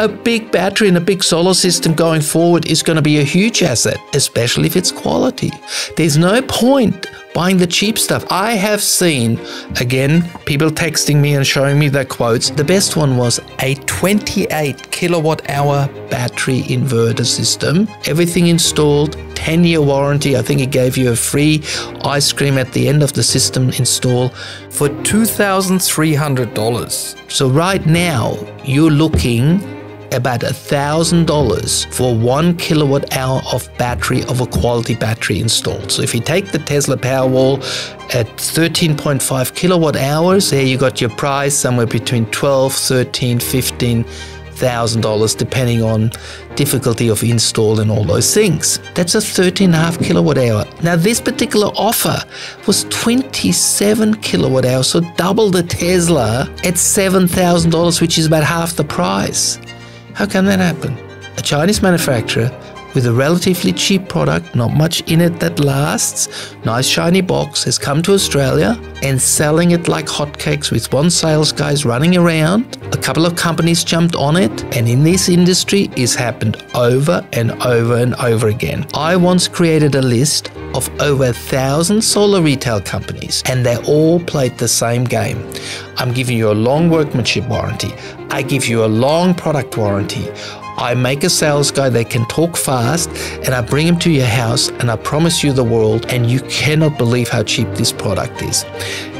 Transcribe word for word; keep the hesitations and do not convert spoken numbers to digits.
A big battery and a big solar system going forward is going to be a huge asset, especially if it's quality. There's no point buying the cheap stuff. I have seen, again, people texting me and showing me their quotes. The best one was a twenty-eight kilowatt hour battery inverter system. Everything installed, ten year warranty. I think it gave you a free ice cream at the end of the system install for two thousand three hundred dollars. So right now you're looking about one thousand dollars for one kilowatt hour of battery, of a quality battery installed. So if you take the Tesla Powerwall at thirteen point five kilowatt hours, there you got your price somewhere between twelve, thirteen, fifteen thousand dollars, depending on difficulty of install and all those things. That's a thirteen and a half kilowatt hour. Now this particular offer was twenty-seven kilowatt hours, so double the Tesla at seven thousand dollars, which is about half the price. How can that happen? A Chinese manufacturer with a relatively cheap product, not much in it that lasts, nice shiny box, has come to Australia and selling it like hotcakes with one sales guys running around. A couple of companies jumped on it, and in this industry it's happened over and over and over again. I once created a list of over a thousand solar retail companies, and they all played the same game. I'm giving you a long workmanship warranty. I give you a long product warranty. I make a sales guy that can talk fast, and I bring him to your house, and I promise you the world, and you cannot believe how cheap this product is.